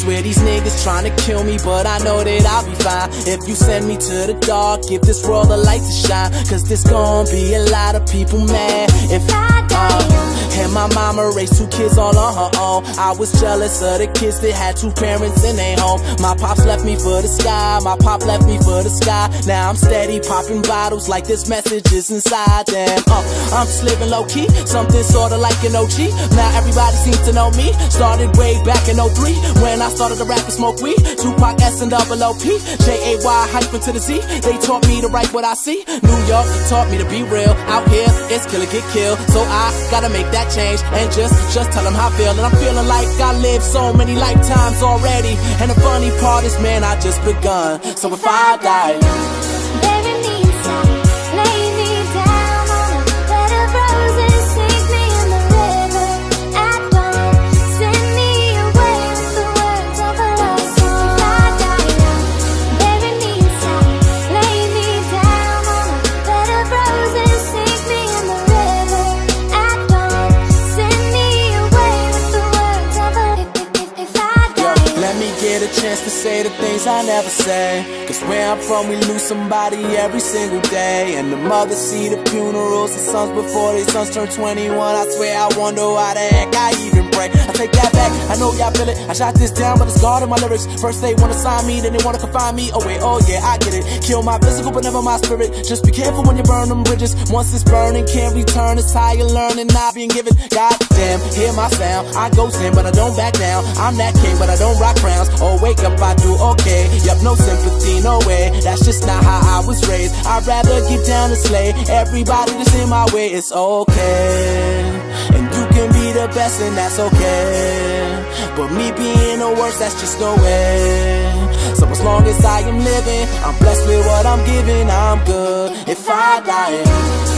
Swear these niggas tryna kill me, but I know that I'll be fine. If you send me to the dark, give this world a light to shine, cause there's gonna be a lot of people mad if I die. And my mama raised two kids all on her own. I was jealous of the kids that had two parents in their home. My pops left me for the sky, my pop left me for the sky. Now I'm steady popping bottles like this message is inside them. I'm just living low key, something sorta like an OG. Now everybody seems to know me. Started way back in 03 when I started to rap and smoke weed. Tupac, S and OOP, J-A-Y hyphen to the Z. They taught me to write what I see. New York taught me to be real. Out here, it's kill or get killed. So I gotta make that change and just tell them how I feel. And I'm feeling like I lived so many lifetimes already. And the funny part is, man, I just begun. So if I die, a chance to say the things I never say, cause where I'm from we lose somebody every single day. And the mothers see the funerals, the sons before their sons turn 21. I swear I wonder why the heck I even pray. I take that back, I know y'all feel it. I shot this down but it's God in my lyrics. First they wanna sign me, then they wanna confine me. Oh wait, oh yeah, I get it. Kill my physical but never my spirit. Just be careful when you burn them bridges. Once it's burning, can't return. It's higher learning, not being given. God damn, hear my sound. I go sin but I don't back down. I'm that king but I don't rock crowns. Wake up, I do okay. Yup, no sympathy, no way. That's just not how I was raised. I'd rather get down and slay everybody that's in my way. It's okay, and you can be the best, and that's okay. But me being the worst, that's just no way. So as long as I am living, I'm blessed with what I'm giving. I'm good if I die.